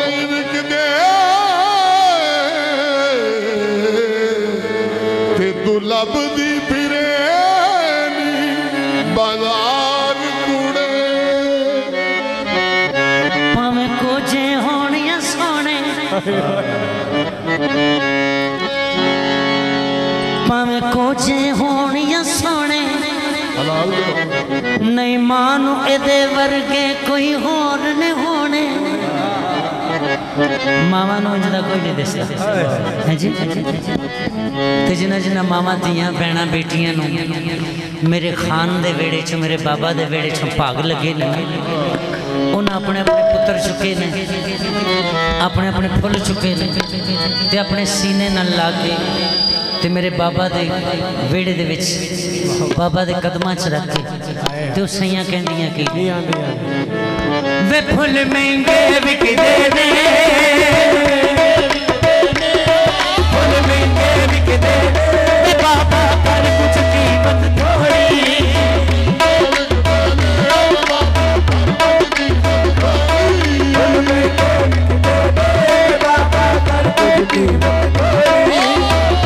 नहीं बिकते लभदी फिरे बाजार कूड़े भावे कुछ होने सोने भावे कुछ होने सोने नहीं मानो एदे वर्गे कोई होर ने होने मामा नो जदा कोई नहीं दस है जी। ते जिन्ना जिन्ना मामा दियाँ भैना बेटियां मेरे खान दे वेड़े च मेरे बाबा दे वेड़े च भाग लगे ने उन्हें अपने अपने पुत्र चुके ने अपने अपने फुल चुके ने ते अपने सीने न ला के ते मेरे बाबा दे वेड़े दे विच बाबा दे कदमां च रख के ते उस सइयां कहंदियां कि वे फुल महंगे विकदे ने फुल महंगे विकदे ने बाबा पर कुछ कीमत थोड़ी फुल महंगे विकदे ने बाबा पर कुछ कीमत थोड़ी